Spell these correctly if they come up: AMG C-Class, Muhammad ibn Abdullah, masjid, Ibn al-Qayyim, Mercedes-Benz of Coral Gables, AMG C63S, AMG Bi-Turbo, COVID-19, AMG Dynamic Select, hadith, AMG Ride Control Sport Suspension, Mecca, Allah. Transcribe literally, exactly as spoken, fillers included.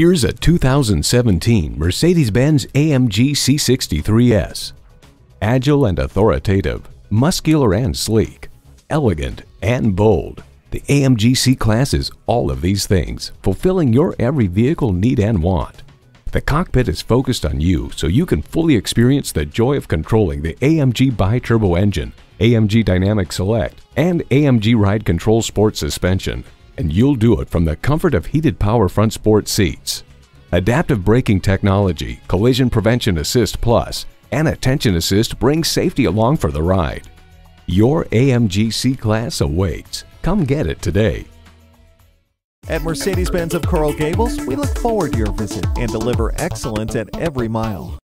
Here's a two thousand seventeen Mercedes-Benz A M G C sixty-three S. Agile and authoritative, muscular and sleek, elegant and bold, the A M G C-Class is all of these things, fulfilling your every vehicle need and want. The cockpit is focused on you so you can fully experience the joy of controlling the A M G Bi-Turbo engine, A M G Dynamic Select, and A M G Ride Control Sport Suspension, and you'll do it from the comfort of heated power front sport seats. Adaptive braking technology, collision prevention assist plus, and attention assist brings safety along for the ride. Your A M G C-Class awaits. Come get it today. At Mercedes-Benz of Coral Gables, we look forward to your visit and deliver excellence at every mile.